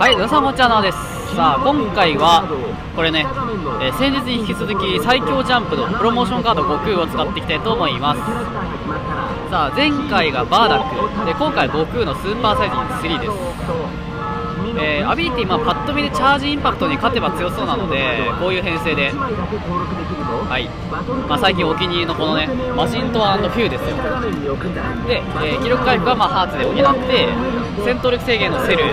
はい、どうさもちゃなです。さあ、今回はこれね、先日に引き続き最強ジャンプのプロモーションカード悟空を使っていきたいと思います。さあ、前回がバーダックで、今回は悟空のスーパーサイズ3です。アビリティ、パッと見でチャージインパクトに勝てば強そうなので、こういう編成で、最近お気に入りのこのねマシント&フューですよ。で、記録回復はハーツで補って、戦闘力制限のセル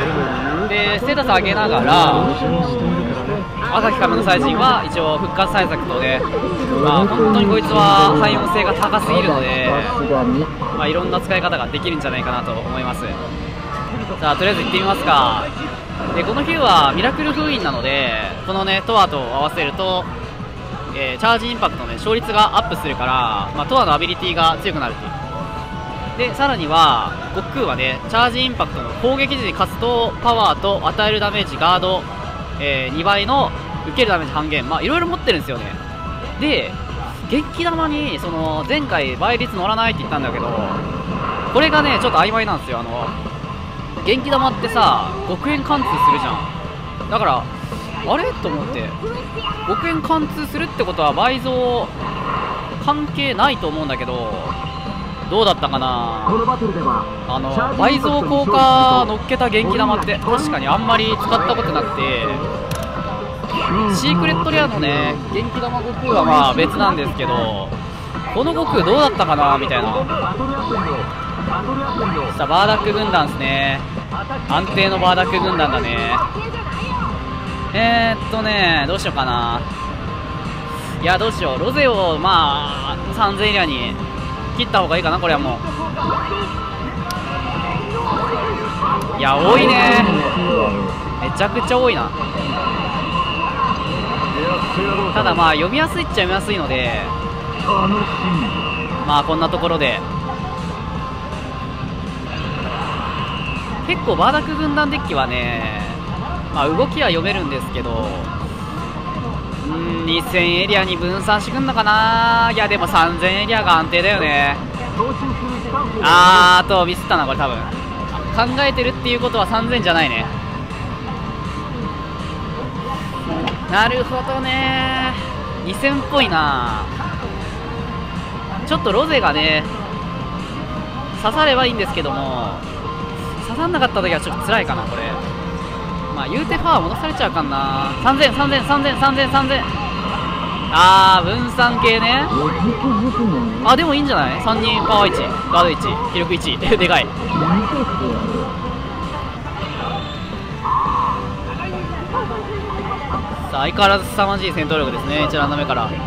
でステータス上げながら、朝日亀の祭神は一応復活対策とね、本当にこいつは汎用性が高すぎるので、いろんな使い方ができるんじゃないかなと思います。さあ、とりあえず行ってみますか。で、このヒューはミラクル封印なので、このねトアと合わせると、チャージインパクトの、勝率がアップするから、トアのアビリティが強くなるっていう。で、さらには悟空はねチャージインパクトの攻撃時に勝つとパワーと与えるダメージガード、2倍の受けるダメージ半減、いろいろ持ってるんですよね。で、元気玉にその前回倍率乗らないって言ったんだけど、これがねちょっと曖昧なんですよ。元気玉ってさ極限貫通するじゃん。だからあれと思って、極限貫通するってことは倍増関係ないと思うんだけど、どうだったかな。倍増効果乗っけた元気玉って確かにあんまり使ったことなくて、シークレットレアのね元気玉悟空は別なんですけど、この悟空どうだったかなみたいな。さあ、バーダック軍団ですね。安定のバーダック軍団だね。どうしようかな。いや、どうしよう。ロゼを3000エリアに切った方がいいかな。これはもう、いや多いね、めちゃくちゃ多いな。ただ読みやすいっちゃ読みやすいので、こんなところで結構バーダック軍団デッキはね、動きは読めるんですけど、2000エリアに分散してくんのかな。いや、でも3000エリアが安定だよね。あとミスったな、これ。多分考えてるっていうことは3000じゃないね。なるほどね、2000っぽいな。ちょっとロゼがね刺さればいいんですけども、刺さんなかった時はちょっと辛いかな、これ。言うてファー戻されちゃうかんな。3000。分散系ね。でもいいんじゃない。3人パワー1、ガード1、記録1 でかい。さあ、相変わらず凄まじい戦闘力ですね、1ラウンド目から。いや、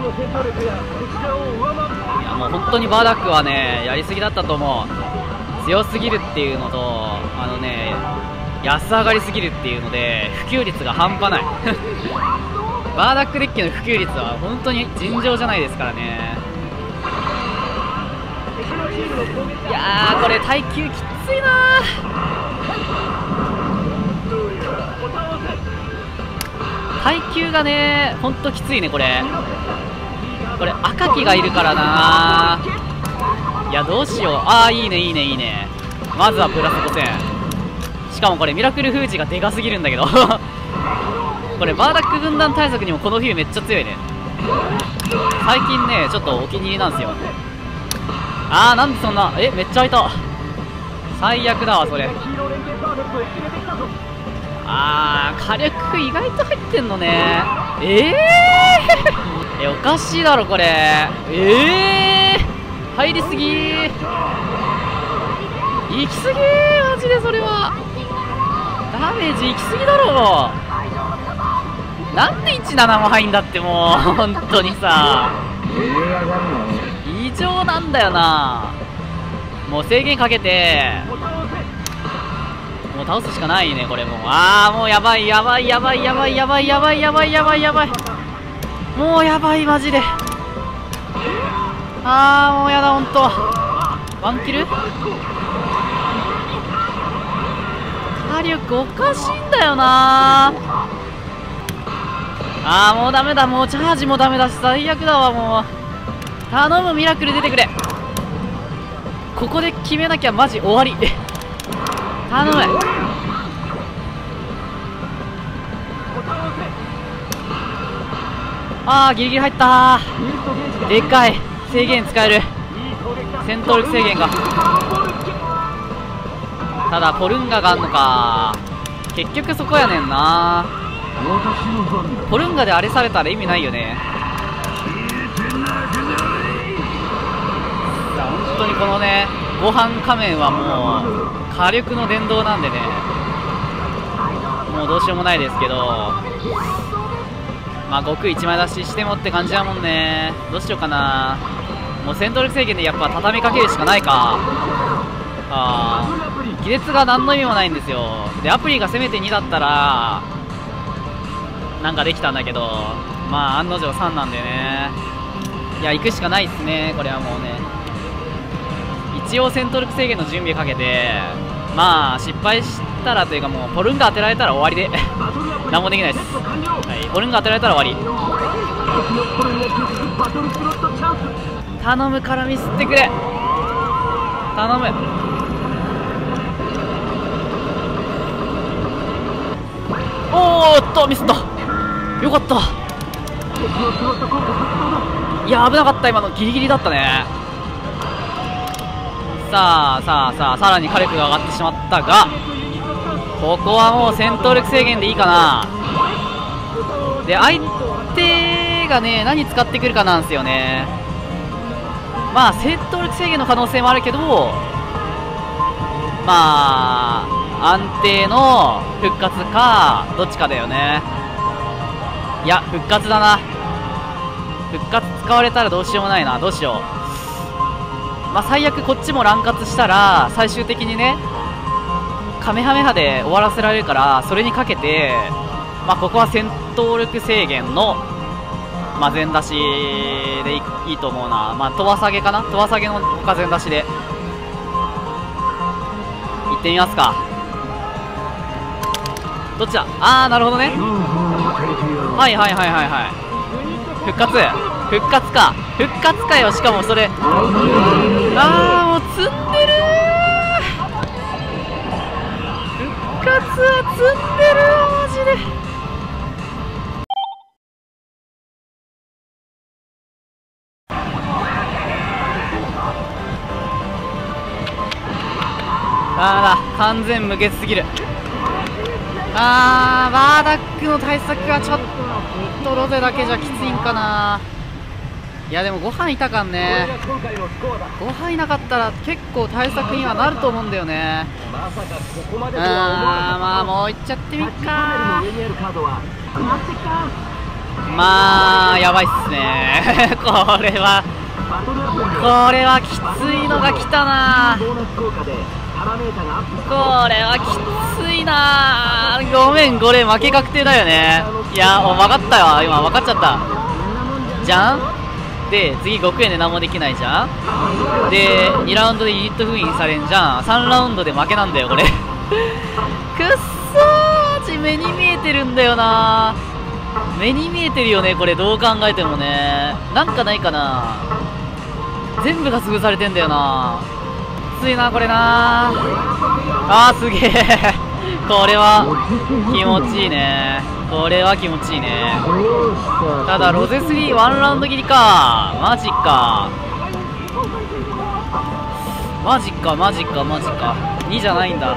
もう本当にバーダックはねやりすぎだったと思う。強すぎるっていうのと、安上がりすぎるっていうので普及率が半端ないバーダックデッキの普及率は本当に尋常じゃないですからね。いやー、これ耐久きついなー。耐久がね本当きついね、これ。これ赤木がいるからなー。いや、どうしよう。いいねいいねいいね。まずはプラス5000。しかもこれミラクル封じがでかすぎるんだけどこれバーダック軍団対策にもこのフィーめっちゃ強いね。最近ねちょっとお気に入りなんですよ。なんでそんな、めっちゃ開いた。最悪だわ、それ。火力意外と入ってんのね。おかしいだろこれ。入りすぎー、行きすぎー、マジで。それはダメージ行き過ぎだろう。なんで17も入んだって、もう本当にさ、異常なんだよな。もう制限かけてもう倒すしかないね、これ。もうもうやばい、もうやばい、マジで。もうやだ、ほんと。ワンキル火力おかしいんだよな。もうダメだ。もうチャージもダメだし、最悪だわ。もう頼む、ミラクル出てくれ。ここで決めなきゃマジ終わり頼む。あーギリギリ入ったー、でっかい制限使える、戦闘力制限が。ただポルンガがあんのか、結局そこやねんな。ポルンガであれされたら意味ないよね。本当にこのねご飯仮面はもう火力の電動なんでね、もうどうしようもないですけど、まあ悟空一枚出ししてもって感じだもんね。どうしようかな、もう戦闘力制限でやっぱ畳みかけるしかないか。あー、亀裂が何の意味もないんですよ。でアプリがせめて2だったらなんかできたんだけど、まあ案の定3なんでね、いや行くしかないっすね。これはもうね一応戦闘力制限の準備かけて、まあ失敗したらというか、もうポルンガ当てられたら終わりで何もできないです、はい、ポルンガ当てられたら終わり。頼むからミスってくれ、頼む。おーっとミスった、よかった。いや危なかった、今のギリギリだったね。さらに火力が上がってしまったが、ここはもう戦闘力制限でいいかな。で相手がね何使ってくるかなんですよね。まあ戦闘力制限の可能性もあるけど、まあ安定の復活かどっちかだよね。いや復活だな、復活使われたらどうしようもないな。どうしよう、まあ最悪こっちも乱活したら最終的にねカメハメハで終わらせられるから、それにかけて、まあ、ここは戦闘力制限の、まあ、全出しで いいと思うな。まあ飛ば下げかな、飛ば下げの他全出しでいってみますか。どっちだ、ああなるほどね、はいはいはいはいはい、復活復活か、復活かよ。しかもそれ、ああもう積んでるー、復活は積んでるー、マジで。ああ完全無欠すぎる。ああバーダックの対策はちょっとロゼだけじゃきついんかな。いやでもご飯いたかんね、ご飯いなかったら結構対策にはなると思うんだよね。ああまあもういっちゃってみっか。まあやばいっすねこれはこれはきついのが来たな、これはきついな。ごめんこれ負け確定だよね。いや分かったよ、今分かっちゃったじゃん。で次5円で何もできないじゃん。で2ラウンドでユニット封印されんじゃん。3ラウンドで負けなんだよこれくっそー、ち目に見えてるんだよな、目に見えてるよねこれ、どう考えてもね。なんかないかな、全部が潰されてんだよな、きついなこれな。あーすげえこれは気持ちいいね、これは気持ちいいね。ただロゼ3ワンラウンド切りか、マジかマジかマジかマジか、2じゃないんだ。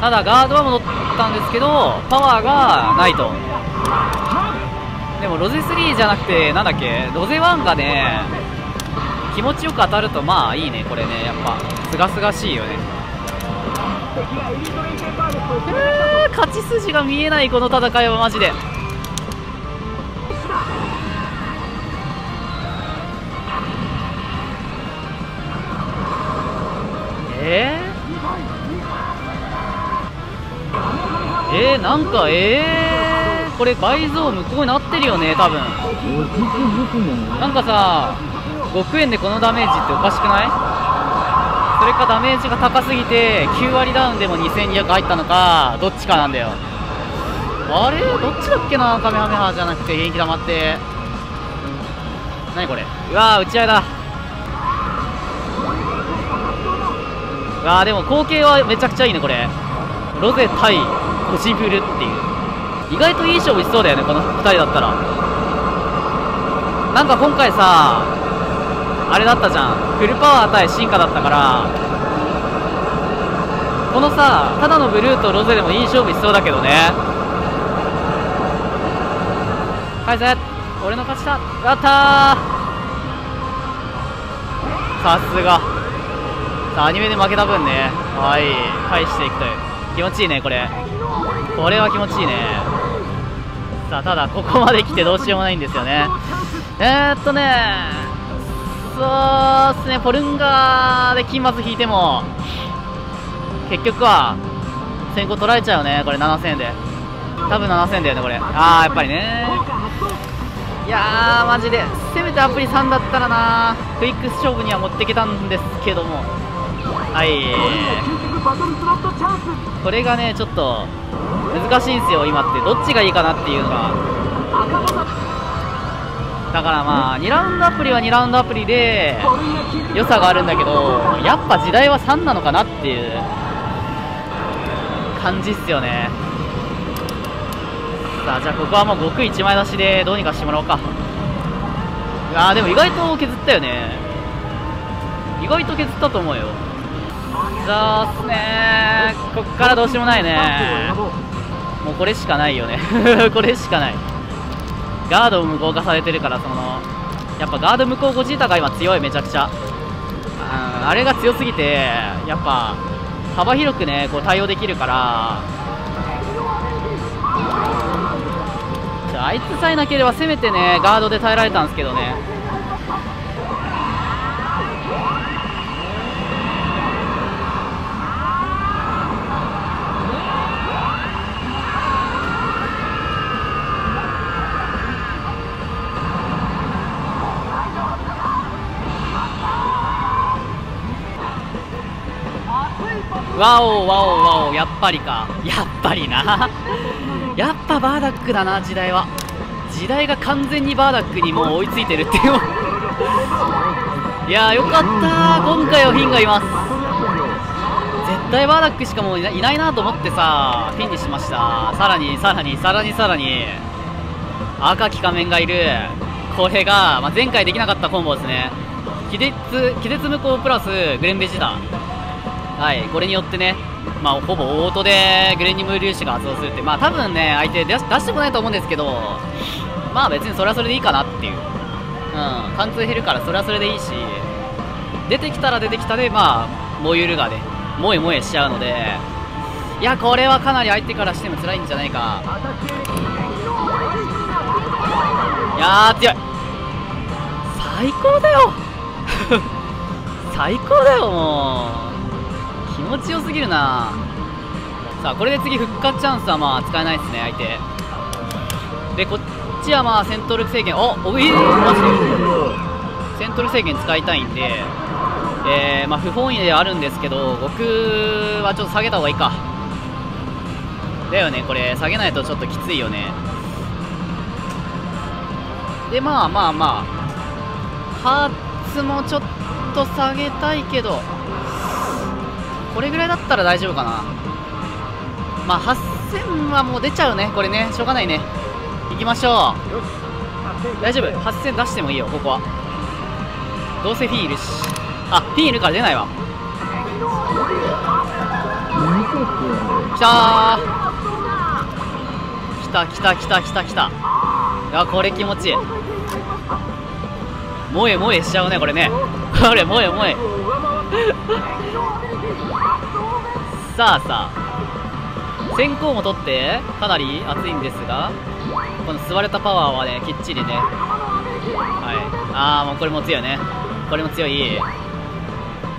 ただガードは戻ったんですけどパワーがないと。でもロゼ3じゃなくてなんだっけ、ロゼ1がね気持ちよく当たるとまあいいねこれね、やっぱすがすがしいよね。勝ち筋が見えないこの戦いはマジで。なんかこれ倍増無効になってるよね多分。なんかさ5円でこのダメージっておかしくない？それかダメージが高すぎて9割ダウンでも2200入ったのかどっちかなんだよ。あれどっちだっけな、カメハメハじゃなくて元気玉って、何これ。うわー打ち合いだ。うわーでも光景はめちゃくちゃいいねこれ、ロゼ対コジブルっていう。意外といい勝負しそうだよね、この2人だったら。なんか今回さ、あれだったじゃん、フルパワー対進化だったから、このさ、ただのブルーとロゼでもいい勝負しそうだけどね。カイゼ、俺の勝ちだ。やったー、さすが。さあ、アニメで負けた分ね、はい、返していくという。気持ちいいね、これ。これは気持ちいいね。さあ、ただここまで来てどうしようもないんですよね。そうですね、ポルンガで金末引いても結局は先行取られちゃうよね、これ。7000円で、多分7000円だよね、これ。ああ、やっぱりね。いやー、マジでせめてアプリ3だったらな、クイック勝負には持ってきたんですけども、はい、これがねちょっと難しいんですよ、今って。どっちがいいかなっていうのが。だからまあ、2ラウンドアプリは2ラウンドアプリで良さがあるんだけど、やっぱ時代は3なのかなっていう感じっすよね。さあ、じゃあここはもう極1枚出しでどうにかしてもらおうか。ああ、でも意外と削ったよね。意外と削ったと思うよ。そうっすね、こっからどうしようもないね。もうこれしかないよねこれしかない。ガードを無効化されてるから、そのやっぱガード無効ゴジータが今強い、めちゃくちゃ。あれが強すぎて、やっぱ幅広くねこう対応できるから、あいつさえなければせめてねガードで耐えられたんですけどね。ワオワオワオ、やっぱりか、やっぱりなやっぱバーダックだな、時代は。時代が完全にバーダックにもう追いついてるっていういやー、よかったー、今回はフィンがいます。絶対バーダックしかもういないなと思ってさ、フィンにしました。さらにさらにさらにさらに赤き仮面がいる。これが、まあ、前回できなかったコンボですね。気絶無効プラスグレンベジだ。はい、これによってね、まあ、ほぼオートでグレニム粒子が発動するって、まあ多分ね相手出してこないと思うんですけど、まあ別にそれはそれでいいかなっていう、貫通減るからそれはそれでいいし、出てきたら出てきたで、まあモユルガでモエモエしちゃうので、いやこれはかなり相手からしても辛いんじゃないか。いやー、強い、最高だよ最高だよ、もう気持ちよすぎるな。さあ、これで次復活チャンスはまあ使えないですね、相手で。こっちはまあ戦闘力制限、おい、マジで戦闘力制限使いたいんで、まあ不本意ではあるんですけど、僕はちょっと下げた方がいいかだよね、これ。下げないとちょっときついよね。でまあまあまあ、ハーツもちょっと下げたいけど、これぐらいだったら大丈夫かな。まあ8000はもう出ちゃうね、これね、しょうがないね。行きましょう。大丈夫、8000出してもいいよ、ここは。どうせフィンいるし、あ、フィンいるから出ないわ。きたー、きたきたきたきたきた。いや、これ気持ちいい。萌え萌えしちゃうね、これねこれ萌え萌えさあさあ、先行も取ってかなり熱いんですが、この吸われたパワーはねきっちりね、はい。ああ、もうこれも強いね、これも強い。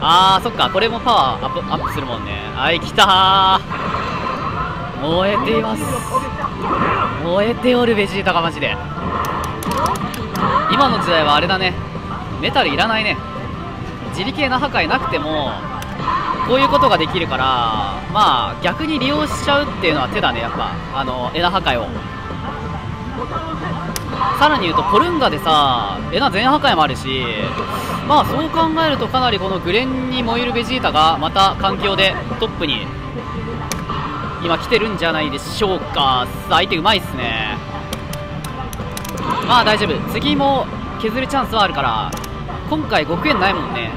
ああ、そっか、これもパワーアップするもんね。はい、きたー、燃えています、燃えておるベジータが。マジで今の時代はあれだね、メタルいらないね。自力への破壊なくてもこういうことができるから、まあ逆に利用しちゃうっていうのは手だね、やっぱ。あのエナ破壊をさらに言うと、ポルンガでさエナ全破壊もあるし、まあそう考えるとかなりこのグレンに燃えるベジータがまた環境でトップに今来てるんじゃないでしょうか。相手うまいっすね。まあ大丈夫、次も削るチャンスはあるから。今回5円ないもんね。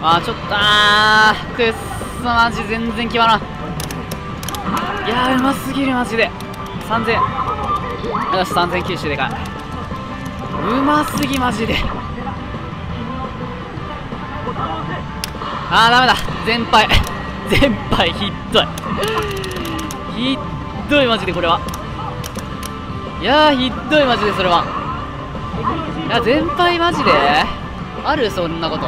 あーちょっと、あーくっそ、マジ全然決まらん。いやーうますぎるマジで。3000、よし3090でかい。うますぎマジで。あーダメだ、全敗全敗、ひっどいひっどいマジでこれは。いやーひっどいマジでそれは。いや全敗マジである、そんなこと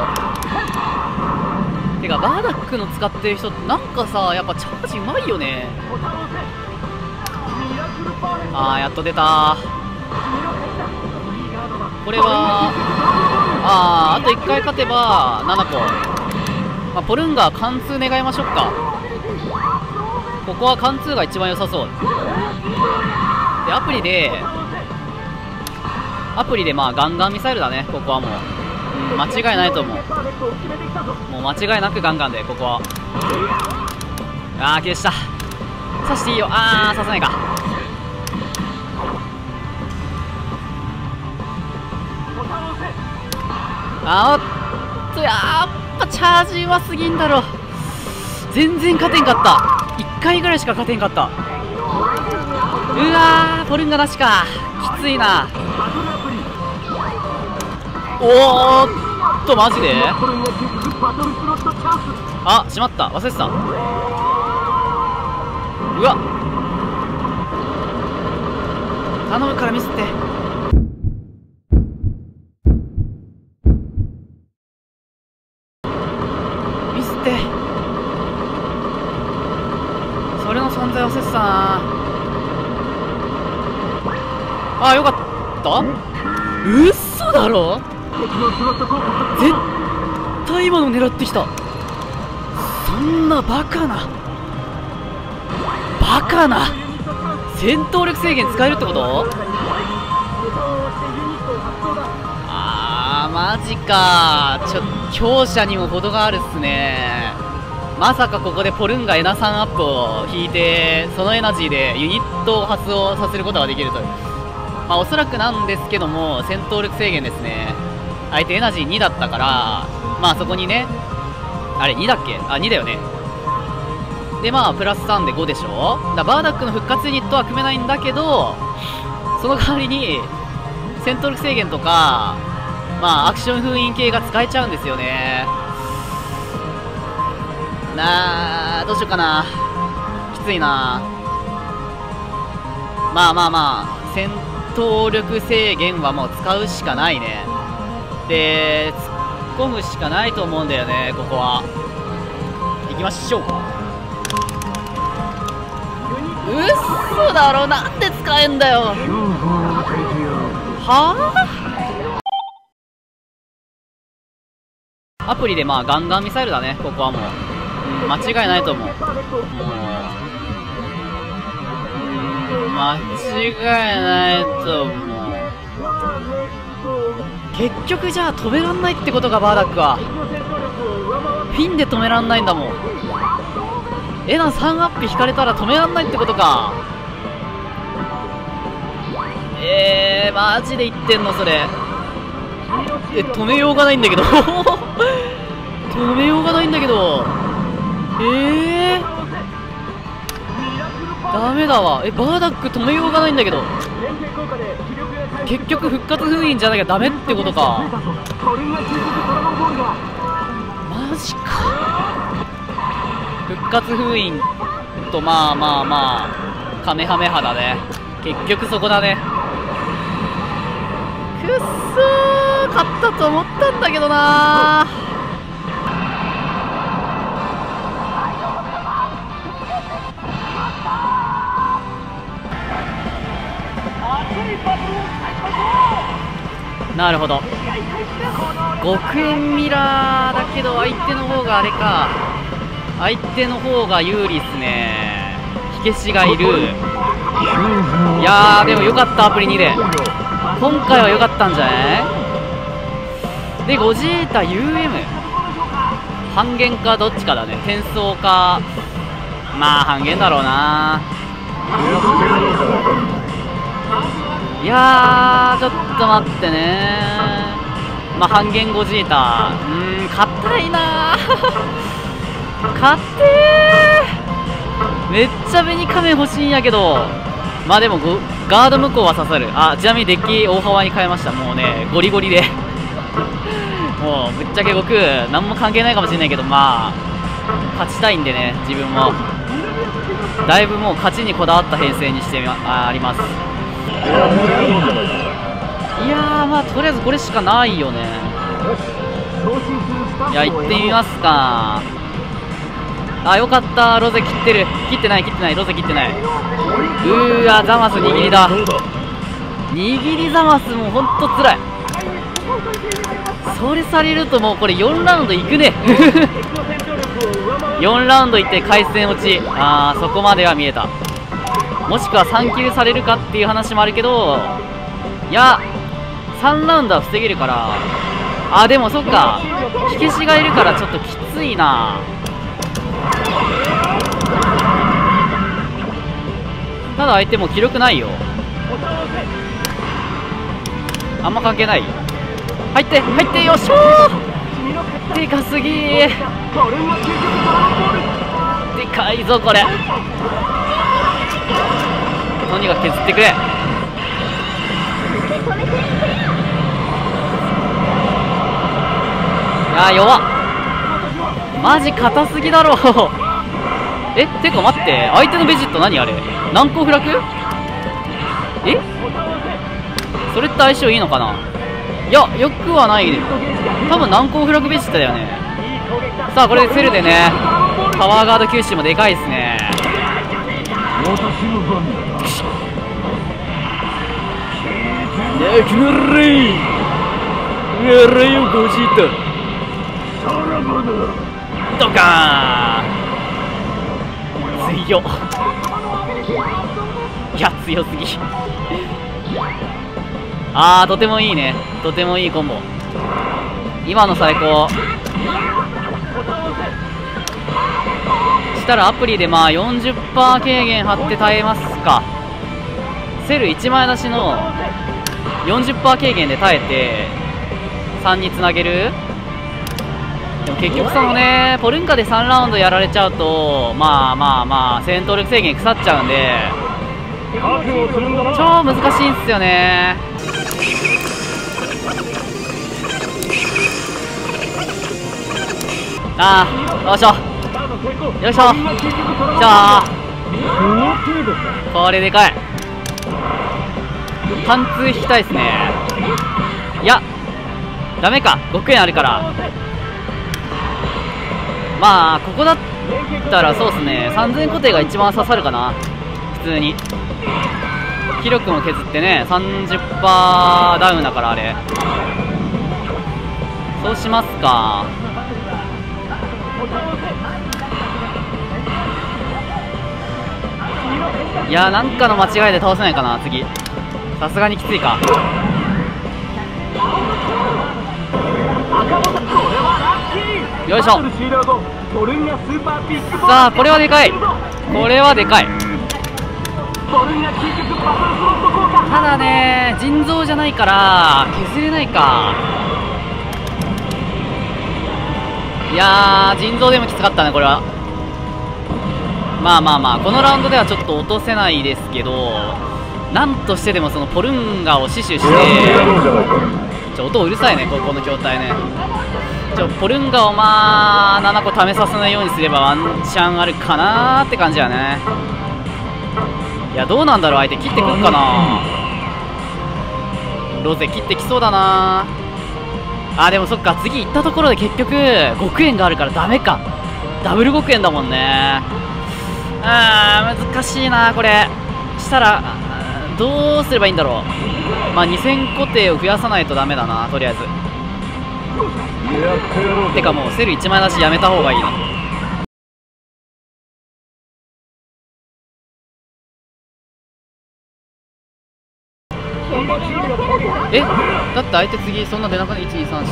てか。バーダックの使ってる人なんかさ、やっぱチャージうまいよね。あーやっと出た。これはあーあと1回勝てば7個、まあ、ポルンガ貫通願いましょうか。ここは貫通が一番良さそうで、アプリでまあガンガンミサイルだね。ここはもう間違いないと思う。もう間違いなくガンガンで、ここは。あー消した、刺していいよ。あー刺さないか。あーおっと、やっぱチャージはすぎんだろ。全然勝てんかった、1回ぐらいしか勝てんかった。うわーポルンガなしか、きついな。おーっとマジで、あしまった、忘れてた。うわ頼むからミスって。ミスって、それの存在忘れてたな。あよかった。うっそだろ、絶対今の狙ってきた。そんなバカなバカな、戦闘力制限使えるってこと。あーマジか、ちょっと強者にも程があるっすね。まさかここでポルンガエナ3アップを引いて、そのエナジーでユニットを発動させることができるという、まあ、おそらくなんですけども戦闘力制限ですね。相手エナジー2だったから、まあそこにね、あれ2だっけ、あ2だよね。でまあプラス3で5でしょ。だバーダックの復活ユニットは組めないんだけど、その代わりに戦闘力制限とか、まあアクション封印系が使えちゃうんですよね。なあどうしようかな、きついな。まあまあまあ戦闘力制限はもう使うしかないね。で突っ込むしかないと思うんだよね、ここは。行きましょう。うっそだろ、なんで使えんだよ。はあアプリでまあガンガンミサイルだね、ここはもう、間違いないと思う。間違いないと思う。結局じゃあ止めらんないってことか。バーダックはピンで止めらんないんだもん。エナ3アップ引かれたら止めらんないってことか。マジで言ってんのそれ。止めようがないんだけど止めようがないんだけど、ダメだわ。バーダック止めようがないんだけど、結局復活封印じゃなきゃダメってことか。マジか。復活封印とまあまあまあカメハメハだね、結局そこだね。くっそー、勝ったと思ったんだけどなー。なるほど、極限ミラーだけど相手の方があれか、相手の方が有利っすね。火消しがいる。いやーでもよかった、アプリ2で今回はよかったんじゃない。でゴジータ UM 半減かどっちかだね。転送か、まあ半減だろうな。いやーちょっと待ってね。まあ半減ゴジータ、うん、硬いなー硬えー、めっちゃ紅亀欲しいんやけど。まあでもガード向こうは刺さる。あ、ちなみにデッキ大幅に変えました。もうねゴリゴリでもうぶっちゃけ僕何も関係ないかもしれないけど、まあ勝ちたいんでね、自分もだいぶもう勝ちにこだわった編成にしてあります。いやー、まあとりあえずこれしかないよね。いや行ってみますか。あ、よかった、ロゼ切ってる。切ってない、切ってない、ロゼ切ってない。うわ、ザマス握りだ。握りザマスもほんとつらい。それされるともうこれ4ラウンドいくね4ラウンドいって回線落ち、あーそこまでは見えた。もしくは3球されるかっていう話もあるけど、いや3ラウンドは防げるから。あーでもそっか、火消しがいるからちょっときついな。ただ相手も記録ないよ、あんま関係ない。入って入って、よっしょー、でかすぎー、でかいぞこれ。とにかく削ってくれ。あー弱っ、マジ硬すぎだろえ、てか待って、相手のベジット何あれ、難攻不落、え、それって相性いいのかな。いや、よくはない、多分難攻不落ベジッタだよね。さあこれでセルでね、パワーガード吸収もでかいですね。ドカーン、強っ、いや強すぎあーとてもいいね、とてもいいコンボ、今の最高。したらアプリでまあ 40% 軽減貼って耐えますか。セル1枚出しの 40% 軽減で耐えて3につなげる。でも結局そのね、ポルンカで3ラウンドやられちゃうと、まあまあまあ戦闘力制限腐っちゃうんで超難しいんですよね。ああ、よいしょよいしょ、じゃあこれでかい、貫通引きたいですね。いやダメか、500円あるから。まあここだったらそうっすね、3000固定が一番刺さるかな。普通に気力も削ってね、 30% ダウンだからあれ、そうしますか。いやー、なんかの間違いで倒せないかな次、さすがにきついか。よいしょ、さあこれはでかい、これはでかい。ただね、腎臓じゃないから削れないか。いやー、腎臓でもきつかったねこれは。まあまあまあ、このラウンドではちょっと落とせないですけど、なんとしてでもそのポルンガを死守して、ちょ、音うるさいね、ここの筐体ね。ポルンガをまあ7個ためさせないようにすればワンチャンあるかなーって感じだね。いやどうなんだろう、相手切ってくるかな、ロゼ切ってきそうだな。あでもそっか、次行ったところで結局極円があるからダメか、ダブル極円だもんね。あー難しいなこれ。したらどうすればいいんだろう。まあ2000固定を増やさないとダメだな、とりあえず。てかもうセル1枚出しやめた方がいいな。え、だって相手次そんな出なかった。1、2、3、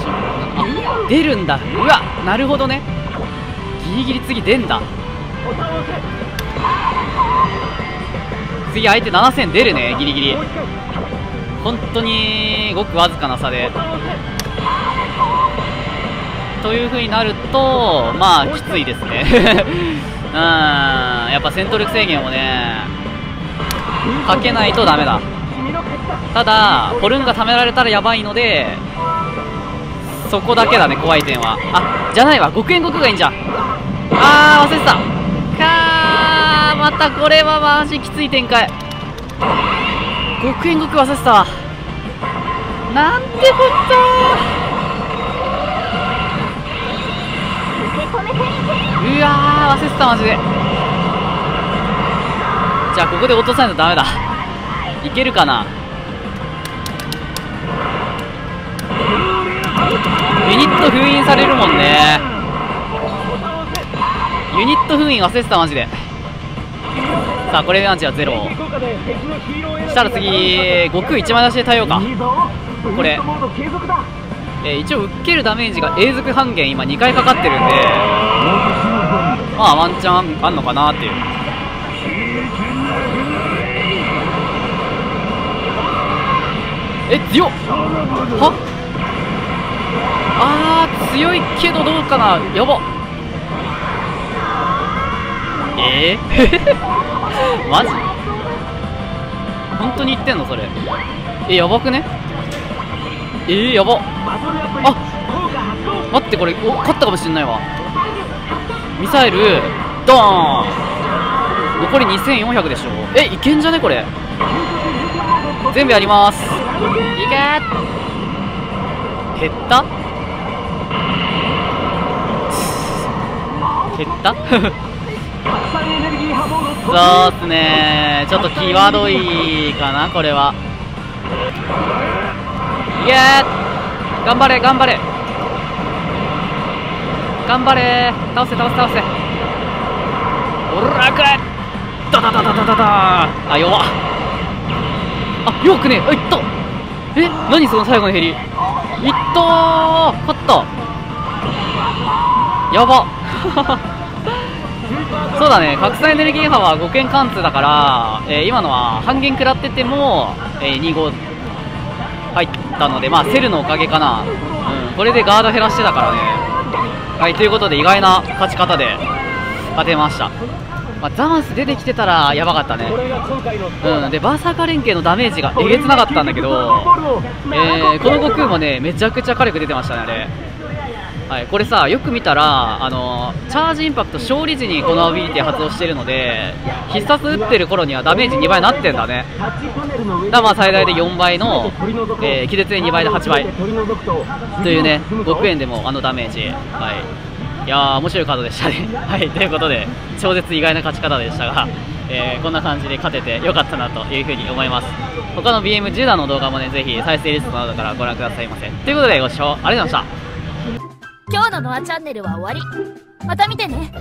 4、5、6、7、出るんだ。うわ、なるほどね。ギリギリ次出んだ。次相手7000出るね、ギリギリ。本当にごくわずかな差でというふうになると、まあきついですね。うん、やっぱ戦闘力制限をねかけないとダメだ。ただホルンが貯められたらやばいので、そこだけだね、怖い点は。あ、じゃないわ、極限極がいいんじゃん。あー、忘れてたかー。またこれはマジきつい展開。極限極忘れてたわ。なんてこったー。うわー、忘れてた、マジで。じゃあここで落とさないとダメだ。いけるかな。ユニット封印されるもんね。ユニット封印忘れてた、マジで。さあこれでアンチはゼロ。したら次悟空1枚出しで耐えようか。これ一応受けるダメージが永続半減今2回かかってるんで、まあワンチャンあんのかなっていう。え、強っ。はあー、強いけどどうかな。やば。マジ本当に言ってんのそれ。やばくね。やば。あ、待って、これ勝ったかもしれないわ。ミサイルドーン、残り2400でしょ。いけんじゃねこれ。全部やります。いけー。減った、減った。そうっすねー、ちょっと際どいかなこれは。いやー、頑張れ頑張れ頑張れ、倒せ倒せ倒せ。おらくれ、ダダダダダダダ。あ、弱っ。あ、弱くね。いった。何その最後のヘリ。いったー、勝った。やば。そうだね、拡散エネルギー波は5件貫通だから、今のは半減食らってても、25入ったので、まあセルのおかげかな。これでガード減らしてたからね。はい、ということで意外な勝ち方で勝てました。ザマス出てきてたらやばかったね。でバーサーカー連携のダメージがえげつなかったんだけど、この悟空もねめちゃくちゃ火力出てましたね、あれ。はい、これさ、よく見たらチャージインパクト勝利時にこのアビリティ発動してるので、必殺打ってる頃にはダメージ2倍になってんだね。だ、まあ最大で4倍の、気絶で2倍で8倍というね、極限でもダメージ。はい、いやー、面白いカードでしたね。はい、ということで超絶意外な勝ち方でしたが、こんな感じで勝ててよかったなというふうに思います。他の BM10 弾の動画もね、ぜひ再生リストなどからご覧くださいませ。ということでご視聴ありがとうございました。今日のノアチャンネルは終わり。また見てね。